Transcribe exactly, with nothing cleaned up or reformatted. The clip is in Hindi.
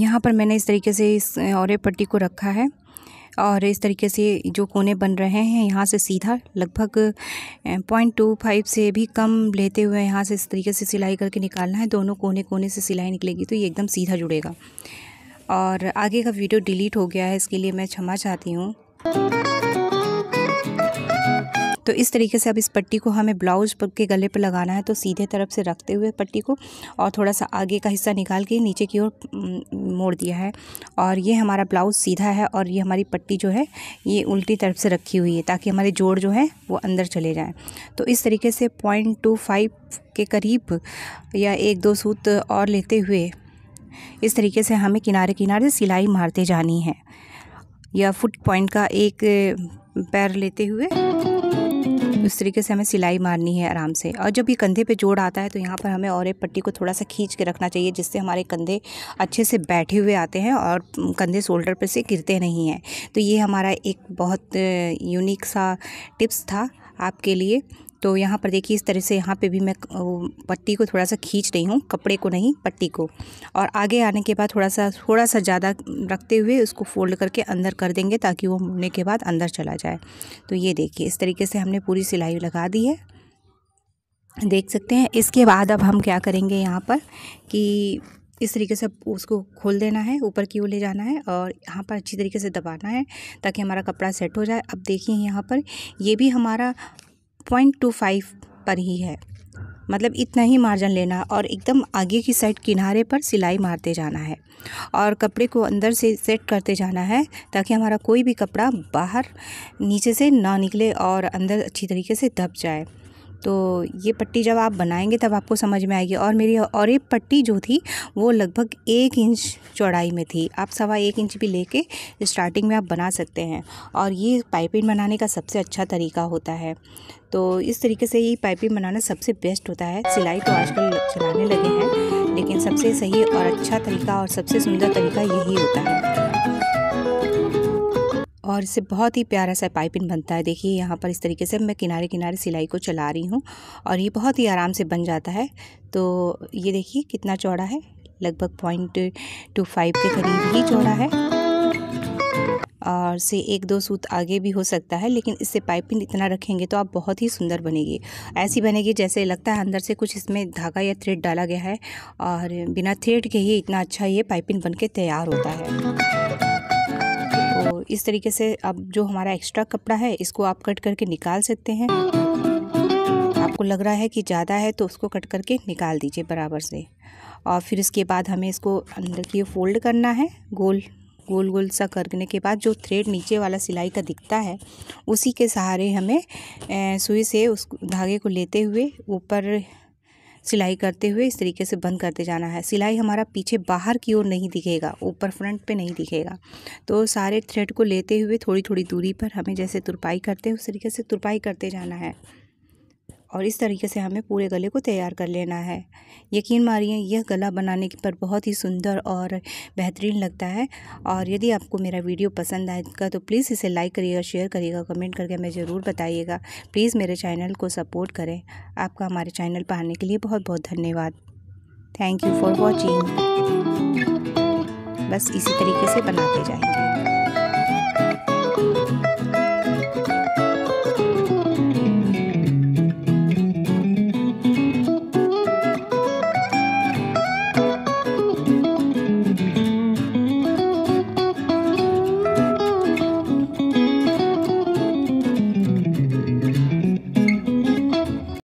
यहाँ पर मैंने इस तरीके से इस औरे पट्टी को रखा है और इस तरीके से जो कोने बन रहे हैं यहाँ से सीधा लगभग पॉइंट टू फाइव से भी कम लेते हुए यहाँ से इस तरीके से सिलाई करके निकालना है। दोनों कोने कोने से सिलाई निकलेगी तो ये एकदम सीधा जुड़ेगा। और आगे का वीडियो डिलीट हो गया है, इसके लिए मैं क्षमा चाहती हूँ। तो इस तरीके से अब इस पट्टी को हमें ब्लाउज के गले पर लगाना है, तो सीधे तरफ से रखते हुए पट्टी को और थोड़ा सा आगे का हिस्सा निकाल के नीचे की ओर मोड़ दिया है। और ये हमारा ब्लाउज सीधा है और ये हमारी पट्टी जो है ये उल्टी तरफ से रखी हुई है ताकि हमारे जोड़ जो है वो अंदर चले जाएं। तो इस तरीके से पॉइंट टू फाइव के करीब या एक दो सूत और लेते हुए इस तरीके से हमें किनारे किनारे सिलाई मारते जानी है या फुट पॉइंट का एक पैर लेते हुए इस तरीके से हमें सिलाई मारनी है आराम से। और जब ये कंधे पे जोड़ आता है तो यहाँ पर हमें और एक पट्टी को थोड़ा सा खींच के रखना चाहिए जिससे हमारे कंधे अच्छे से बैठे हुए आते हैं और कंधे शोल्डर पर से गिरते नहीं हैं। तो ये हमारा एक बहुत यूनिक सा टिप्स था आपके लिए। तो यहाँ पर देखिए इस तरह से यहाँ पे भी मैं पट्टी को थोड़ा सा खींच रही हूँ, कपड़े को नहीं पट्टी को। और आगे आने के बाद थोड़ा सा थोड़ा सा ज़्यादा रखते हुए उसको फोल्ड करके अंदर कर देंगे ताकि वो मुड़ने के बाद अंदर चला जाए। तो ये देखिए इस तरीके से हमने पूरी सिलाई लगा दी है, देख सकते हैं। इसके बाद अब हम क्या करेंगे यहाँ पर कि इस तरीके से उसको खोल देना है, ऊपर की ओर ले जाना है और यहाँ पर अच्छी तरीके से दबाना है ताकि हमारा कपड़ा सेट हो जाए। अब देखिए यहाँ पर ये भी हमारा पॉइंट टू फाइव पर ही है, मतलब इतना ही मार्जिन लेना और एकदम आगे की साइड किनारे पर सिलाई मारते जाना है और कपड़े को अंदर से सेट करते जाना है ताकि हमारा कोई भी कपड़ा बाहर नीचे से ना निकले और अंदर अच्छी तरीके से दब जाए। तो ये पट्टी जब आप बनाएंगे तब आपको समझ में आएगी। और मेरी और ये पट्टी जो थी वो लगभग एक इंच चौड़ाई में थी, आप सवा एक इंच भी लेके स्टार्टिंग में आप बना सकते हैं। और ये पाइपिंग बनाने का सबसे अच्छा तरीका होता है। तो इस तरीके से ये पाइपिंग बनाना सबसे बेस्ट होता है। सिलाई तो आजकल चलाने लगे हैं लेकिन सबसे सही और अच्छा तरीका और सबसे सुंदर तरीका यही होता है और इससे बहुत ही प्यारा सा पाइपिंग बनता है। देखिए यहाँ पर इस तरीके से मैं किनारे किनारे सिलाई को चला रही हूँ और ये बहुत ही आराम से बन जाता है। तो ये देखिए कितना चौड़ा है, लगभग पॉइंट टू फाइव के करीब ही चौड़ा है और से एक दो सूत आगे भी हो सकता है, लेकिन इससे पाइपिंग इतना रखेंगे तो आप बहुत ही सुंदर बनेगी। ऐसी बनेगी जैसे लगता है अंदर से कुछ इसमें धागा या थ्रेड डाला गया है और बिना थ्रेड के ही इतना अच्छा ये पाइपिंग बन के तैयार होता है। तो इस तरीके से अब जो हमारा एक्स्ट्रा कपड़ा है इसको आप कट करके निकाल सकते हैं। आपको लग रहा है कि ज़्यादा है तो उसको कट करके निकाल दीजिए बराबर से। और फिर इसके बाद हमें इसको अंदर की फोल्ड करना है गोल गोल गोल सा करने के बाद जो थ्रेड नीचे वाला सिलाई का दिखता है उसी के सहारे हमें सुई से उस धागे को लेते हुए ऊपर सिलाई करते हुए इस तरीके से बंद करते जाना है। सिलाई हमारा पीछे बाहर की ओर नहीं दिखेगा, ऊपर फ्रंट पे नहीं दिखेगा। तो सारे थ्रेड को लेते हुए थोड़ी थोड़ी दूरी पर हमें जैसे तुरपाई करते हैं उस तरीके से तुरपाई करते जाना है और इस तरीके से हमें पूरे गले को तैयार कर लेना है। यकीन मानिए यह गला बनाने पर बहुत ही सुंदर और बेहतरीन लगता है। और यदि आपको मेरा वीडियो पसंद आएगा तो प्लीज़ इसे लाइक करिएगा, शेयर करिएगा, कमेंट करके हमें ज़रूर बताइएगा। प्लीज़ मेरे चैनल को सपोर्ट करें। आपका हमारे चैनल पर आने के लिए बहुत बहुत धन्यवाद। Thank you for watching. बस इसी तरीके से बनाते जाएंगे।